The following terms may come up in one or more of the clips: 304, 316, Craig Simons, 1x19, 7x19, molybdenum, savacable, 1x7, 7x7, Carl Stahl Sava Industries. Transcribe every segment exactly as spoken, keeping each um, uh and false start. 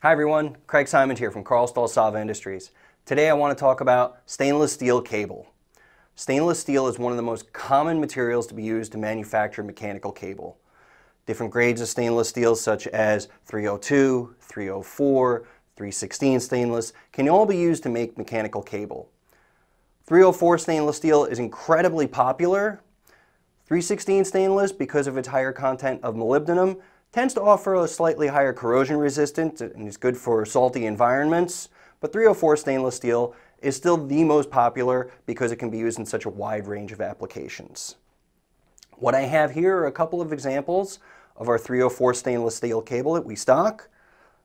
Hi everyone, Craig Simons here from Carl Stahl Sava Industries. Today I want to talk about stainless steel cable. Stainless steel is one of the most common materials to be used to manufacture mechanical cable. Different grades of stainless steel such as three oh two, three oh four, three sixteen stainless can all be used to make mechanical cable. three oh four stainless steel is incredibly popular. three sixteen stainless, because of its higher content of molybdenum, tends to offer a slightly higher corrosion resistance and is good for salty environments, but three oh four stainless steel is still the most popular because it can be used in such a wide range of applications. What I have here are a couple of examples of our three oh four stainless steel cable that we stock.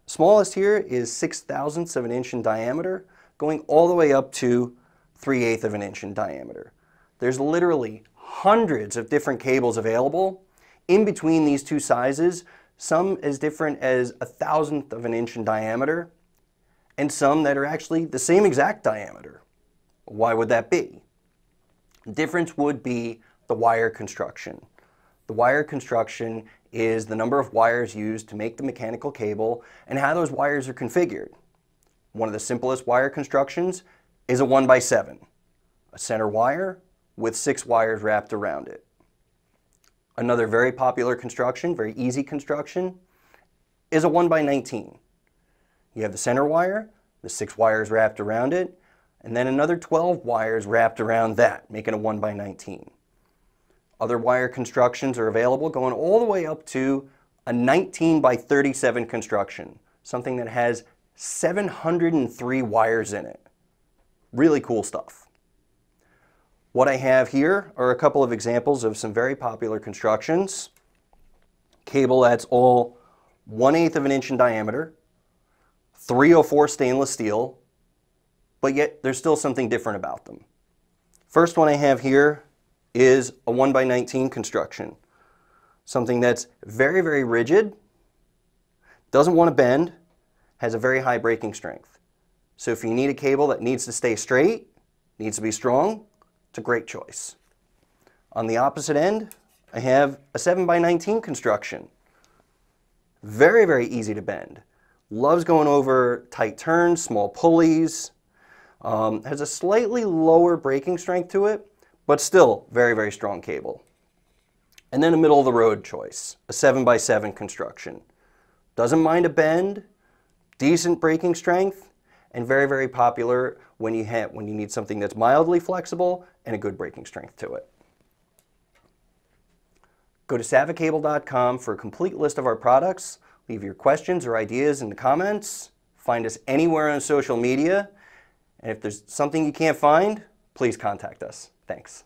The smallest here is six thousandths of an inch in diameter, going all the way up to three eighths of an inch in diameter. There's literally hundreds of different cables available. In between these two sizes, some as different as a thousandth of an inch in diameter, and some that are actually the same exact diameter. Why would that be? The difference would be the wire construction. The wire construction is the number of wires used to make the mechanical cable and how those wires are configured. One of the simplest wire constructions is a one by seven, a center wire with six wires wrapped around it. Another very popular construction, very easy construction, is a one by nineteen. You have the center wire, the six wires wrapped around it, and then another twelve wires wrapped around that, making a one by nineteen. Other wire constructions are available going all the way up to a nineteen by thirty-seven construction, something that has seven hundred three wires in it. Really cool stuff. What I have here are a couple of examples of some very popular constructions. Cable that's all one eighth of an inch in diameter, three oh four stainless steel, but yet there's still something different about them. First one I have here is a one by nineteen construction. Something that's very, very rigid, doesn't want to bend, has a very high breaking strength. So if you need a cable that needs to stay straight, needs to be strong, it's a great choice. On the opposite end, I have a seven by nineteen construction. Very, very easy to bend. Loves going over tight turns, small pulleys. Um, has a slightly lower braking strength to it, but still very, very strong cable. And then a middle of the road choice, a seven by seven construction. Doesn't mind a bend, decent braking strength, and very, very popular when you have, when you need something that's mildly flexible and a good braking strength to it. Go to savacable dot com for a complete list of our products. Leave your questions or ideas in the comments. Find us anywhere on social media. And if there's something you can't find, please contact us. Thanks.